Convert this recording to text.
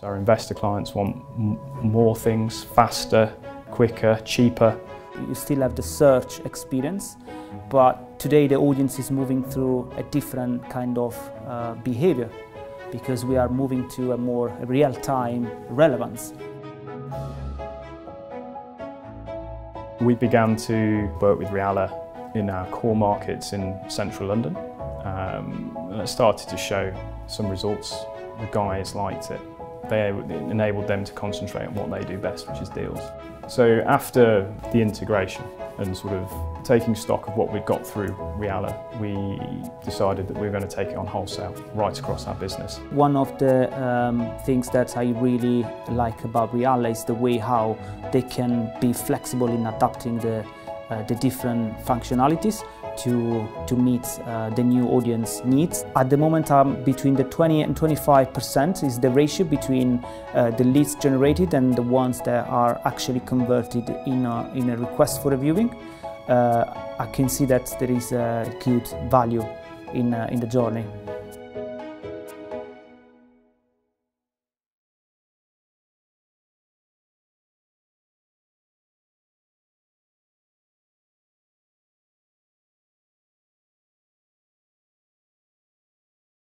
So our investor clients want more things, faster, quicker, cheaper. You still have the search experience, but today the audience is moving through a different kind of behavior because we are moving to a more real-time relevance. We began to work with Realla in our core markets in central London, and it started to show some results. The guys liked it. They enabled them to concentrate on what they do best, which is deals. So after the integration and sort of taking stock of what we'd got through Realla, we decided that we were going to take it on wholesale right across our business. One of the things that I really like about Realla is the way how they can be flexible in adapting the different functionalities to meet the new audience needs. At the moment, between the 20 and 25% is the ratio between the leads generated and the ones that are actually converted in a request for a viewing. I can see that there is a good value in the journey.